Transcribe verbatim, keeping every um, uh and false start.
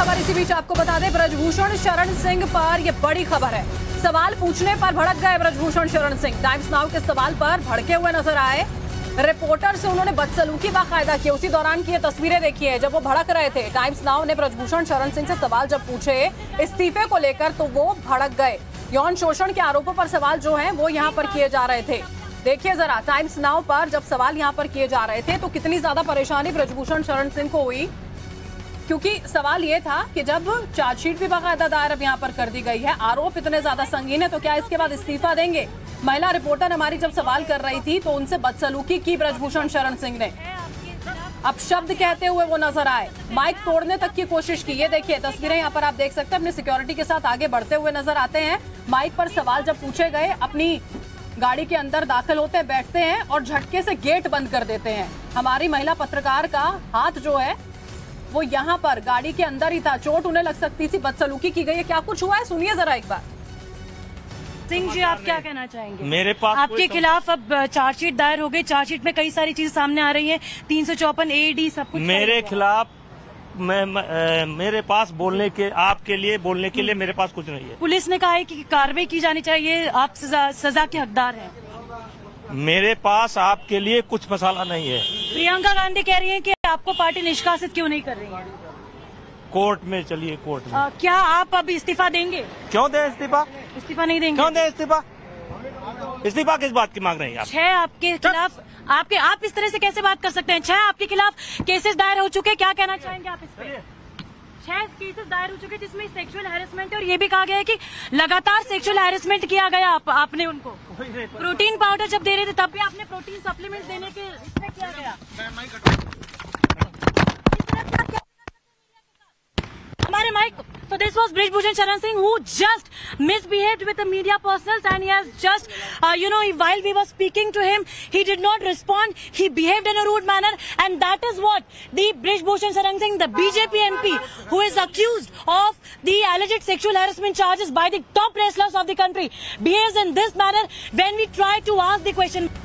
खबर इसी बीच आपको बता दें, ब्रजभूषण शरण सिंह पर यह बड़ी खबर है। सवाल पूछने पर भड़क गए ब्रजभूषण शरण सिंह। टाइम्स नाउ के सवाल पर भड़के हुए नजर आए। रिपोर्टर से उन्होंने बदसलूकी बाकायदा की। उसी दौरान की ये तस्वीरें देखी है जब वो भड़क रहे थे। टाइम्स नाउ ने ब्रजभूषण शरण सिंह से सवाल जब पूछे इस्तीफे को लेकर तो वो भड़क गए। यौन शोषण के आरोपों पर सवाल जो है वो यहाँ पर किए जा रहे थे। देखिए जरा, टाइम्स नाउ पर जब सवाल यहाँ पर किए जा रहे थे तो कितनी ज्यादा परेशानी ब्रजभूषण शरण सिंह को हुई, क्योंकि सवाल ये था कि जब चार्जशीट भी बाकायदा दायर अब यहाँ पर कर दी गई है, आरोप इतने ज्यादा संगीन है तो क्या इसके बाद इस्तीफा देंगे। महिला रिपोर्टर हमारी जब सवाल कर रही थी तो उनसे बदसलूकी की ब्रजभूषण शरण सिंह ने। अब शब्द कहते हुए वो नजर आए, माइक तोड़ने तक की कोशिश की। ये देखिए तस्वीरें यहाँ पर आप देख सकते हैं, अपनी सिक्योरिटी के साथ आगे बढ़ते हुए नजर आते हैं। माइक पर सवाल जब पूछे गए अपनी गाड़ी के अंदर दाखिल होते हैं, बैठते हैं और झटके से गेट बंद कर देते हैं। हमारी महिला पत्रकार का हाथ जो है वो यहाँ पर गाड़ी के अंदर ही था, चोट उन्हें लग सकती थी, बदसलूकी की गई है। क्या कुछ हुआ है सुनिए जरा एक बार। सिंह जी, आप क्या कहना चाहेंगे? मेरे पास आपके खिलाफ अब चार्जशीट दायर हो गई, चार्जशीट में कई सारी चीज सामने आ रही है, तीन सौ चौपन ए डी सब कुछ मेरे खिलाफ। मैं, मैं मेरे पास बोलने के, आपके लिए बोलने के लिए मेरे पास कुछ नहीं है। पुलिस ने कहा है कि कार्रवाई की जानी चाहिए, आप सजा, सजा के हकदार हैं। मेरे पास आपके लिए कुछ मसाला नहीं है। प्रियंका गांधी कह रही है कि आपको पार्टी निष्कासित क्यों नहीं कर रही है। कोर्ट में चलिए, कोर्ट में। आ, क्या आप अब इस्तीफा देंगे? क्यों दें इस्तीफा? इस्तीफा नहीं देंगे। क्यों दें इस्तीफा? इस्तीफा किस बात की मांग रही है? छह आपके खिलाफ, आपके आप इस तरह से कैसे बात कर सकते हैं? छह आपके खिलाफ केसेस दायर हो चुके हैं, क्या कहना चाहेंगे आप इस पर? छह केसेस दायर हो चुके हैं जिसमें सेक्सुअल हैरेसमेंट, और ये भी कहा गया है कि लगातार सेक्सुअल हैरेसमेंट किया गया। आप, आपने उनको प्रोटीन पाउडर जब दे रहे थे तब भी आपने प्रोटीन सप्लीमेंट देने के इसमें किया गया। हमारे mic. So this was Brij Bhushan Sharan Singh who just misbehaved with the media personals, and he has just, uh, you know, while we were speaking to him, he did not respond. He behaved in a rude manner, and that is what the Brij Bhushan Sharan Singh, the B J P M P, who is accused of the alleged sexual harassment charges by the top wrestlers of the country, behaves in this manner when we try to ask the question.